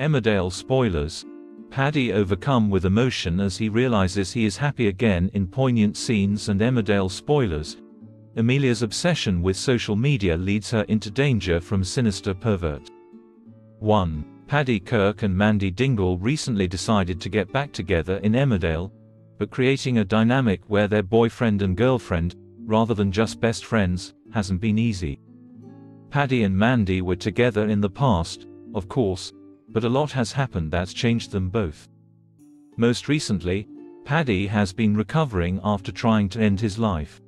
Emmerdale spoilers. Paddy overcome with emotion as he realizes he is happy again in poignant scenes and Emmerdale spoilers. Amelia's obsession with social media leads her into danger from sinister pervert. 1. Paddy Kirk and Mandy Dingle recently decided to get back together in Emmerdale, but creating a dynamic where they're boyfriend and girlfriend, rather than just best friends, hasn't been easy. Paddy and Mandy were together in the past, of course, but a lot has happened that's changed them both. Most recently, Paddy has been recovering after trying to end his life.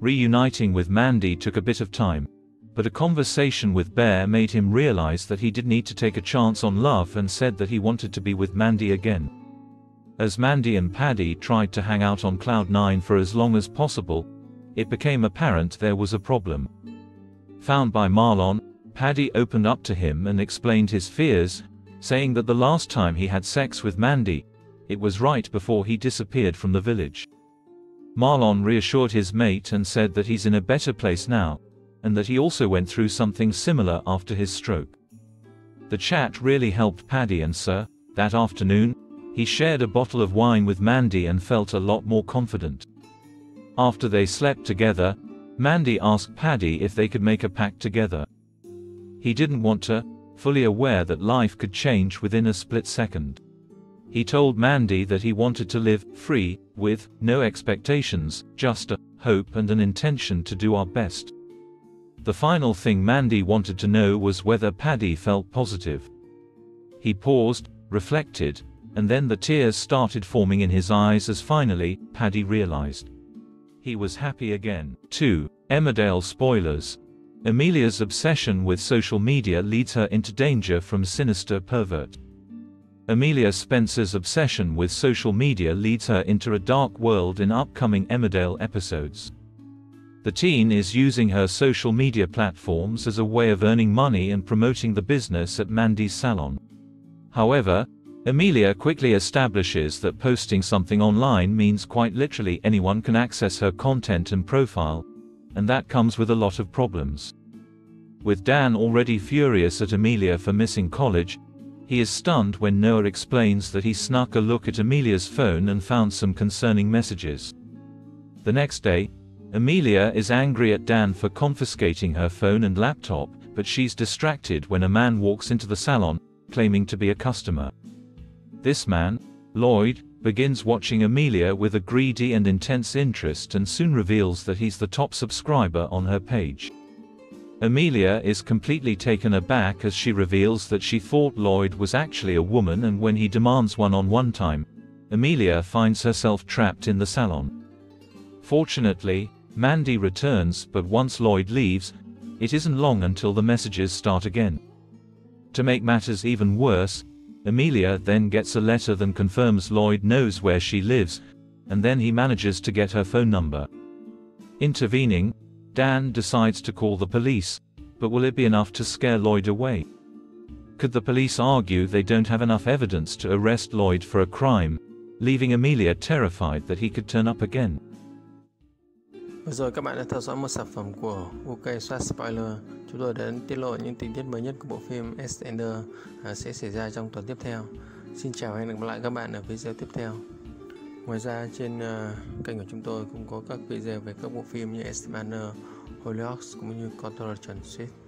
Reuniting with Mandy took a bit of time, but a conversation with Bear made him realize that he did need to take a chance on love and said that he wanted to be with Mandy again. As Mandy and Paddy tried to hang out on cloud nine for as long as possible, it became apparent there was a problem. Found by Marlon, Paddy opened up to him and explained his fears, saying that the last time he had sex with Mandy, it was right before he disappeared from the village. Marlon reassured his mate and said that he's in a better place now, and that he also went through something similar after his stroke. The chat really helped Paddy, and so, that afternoon, he shared a bottle of wine with Mandy and felt a lot more confident. After they slept together, Mandy asked Paddy if they could make a pact together. He didn't want to, fully aware that life could change within a split second. He told Mandy that he wanted to live free, with no expectations, just a hope and an intention to do our best. The final thing Mandy wanted to know was whether Paddy felt positive. He paused, reflected, and then the tears started forming in his eyes as finally, Paddy realized he was happy again. 2. Emmerdale spoilers. Amelia's obsession with social media leads her into danger from sinister pervert. Amelia Spencer's obsession with social media leads her into a dark world in upcoming Emmerdale episodes. The teen is using her social media platforms as a way of earning money and promoting the business at Mandy's salon. However, Amelia quickly establishes that posting something online means quite literally anyone can access her content and profile, and that comes with a lot of problems. With Dan already furious at Amelia for missing college, he is stunned when Noah explains that he snuck a look at Amelia's phone and found some concerning messages. The next day, Amelia is angry at Dan for confiscating her phone and laptop, but she's distracted when a man walks into the salon, claiming to be a customer. This man, Lloyd, begins watching Amelia with a greedy and intense interest and soon reveals that he's the top subscriber on her page. Amelia is completely taken aback as she reveals that she thought Lloyd was actually a woman, and when he demands one-on-one time, Amelia finds herself trapped in the salon. Fortunately, Mandy returns, but once Lloyd leaves, it isn't long until the messages start again. To make matters even worse, Amelia then gets a letter that confirms Lloyd knows where she lives, and then he manages to get her phone number. Intervening, Dan decides to call the police, but will it be enough to scare Lloyd away? Could the police argue they don't have enough evidence to arrest Lloyd for a crime, leaving Amelia terrified that he could turn up again? Vừa rồi các bạn đã theo dõi một sản phẩm của UK Swat Spoiler. Chúng tôi đã tiết lộ những tình tiết mới nhất của bộ phim Extender sẽ xảy ra trong tuần tiếp theo. Xin chào và hẹn gặp lại các bạn ở video tiếp theo. Ngoài ra trên kênh của chúng tôi cũng có các video về các bộ phim như Extender, Hollyoaks cũng như Coronation Street.